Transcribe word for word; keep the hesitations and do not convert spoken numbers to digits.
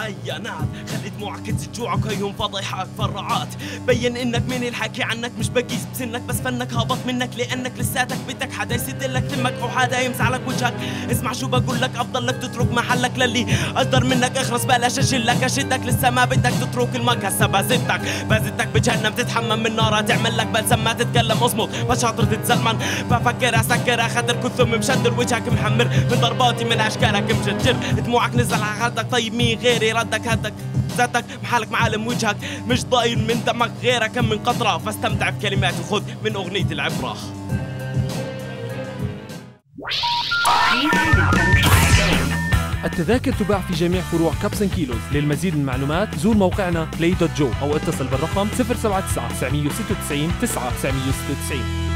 معي نعم. خلي دموعك تزيد جوعك هيهم فضيحات فرعات. بين انك من الحكي عنك مش بقيس بسنك، بس فنك هابط منك لانك لساتك بدك حدا يسدلك تمك او حدا يمسعلك وجهك. اسمع شو بقول لك، افضل لك تترك محلك للي اقدر منك. اخلص بلاش اجلك اشدك، لسه ما بدك تترك المك. هسه بازتك بازتك بجهنم تتحمم من نارها، تعمل لك بلسم ما تتكلم. اصمت بشاطر تتزلمن، بفكر اسكر اخدر كل ثم مشدر. وجهك محمر من ضرباتي من اشكالك مشجر. دموعك نزل على خدك، طيب مين غيري ردك؟ هدك ذاتك محالك معالم وجهك، مش ضايل من دمك غيرك كم من قطره. فاستمتع بكلماتي وخذ من اغنيه العبره. التذاكر تباع في جميع فروع كابسن كيلوز. للمزيد من المعلومات زور موقعنا بلاي دوت جو او اتصل بالرقم صفر سبعة تسعة تسعة تسعة ستة تسعة تسعة تسعة تسعة.